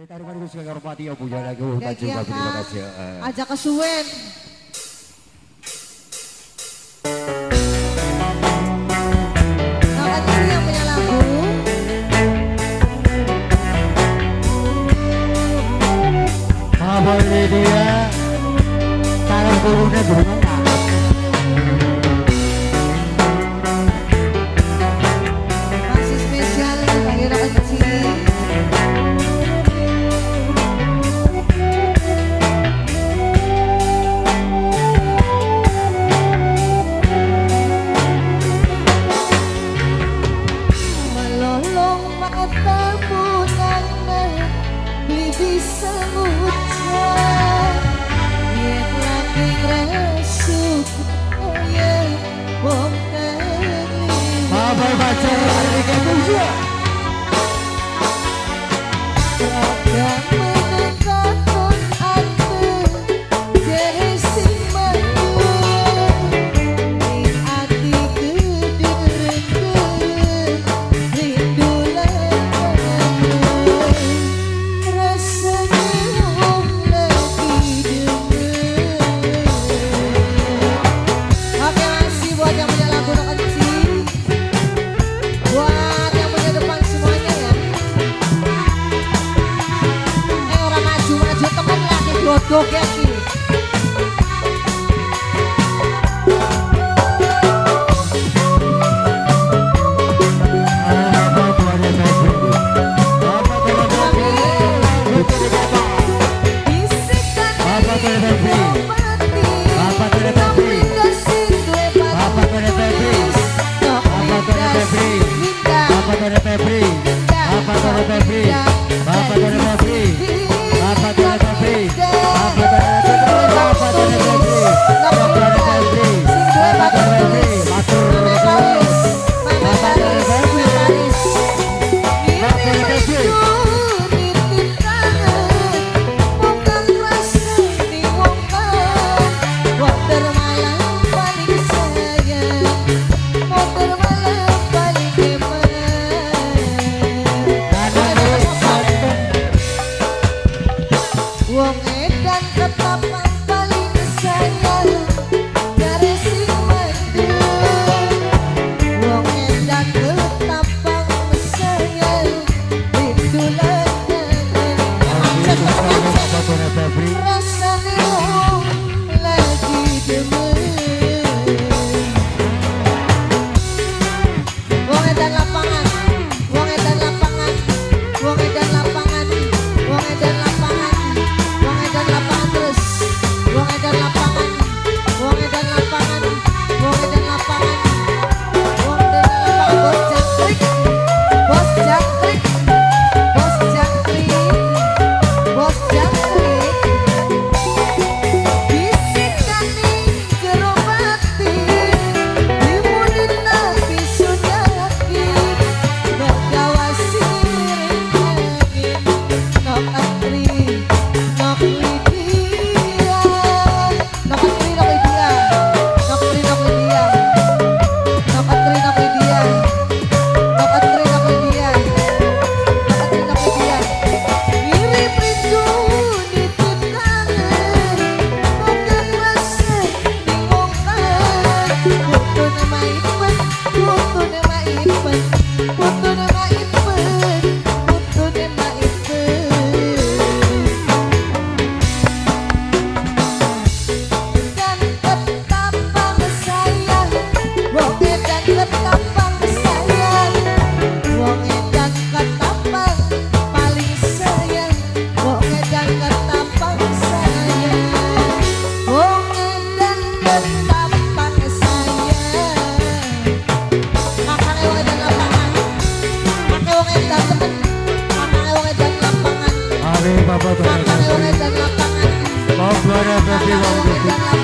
Ajak kesuwen. Bapak dan lapangan,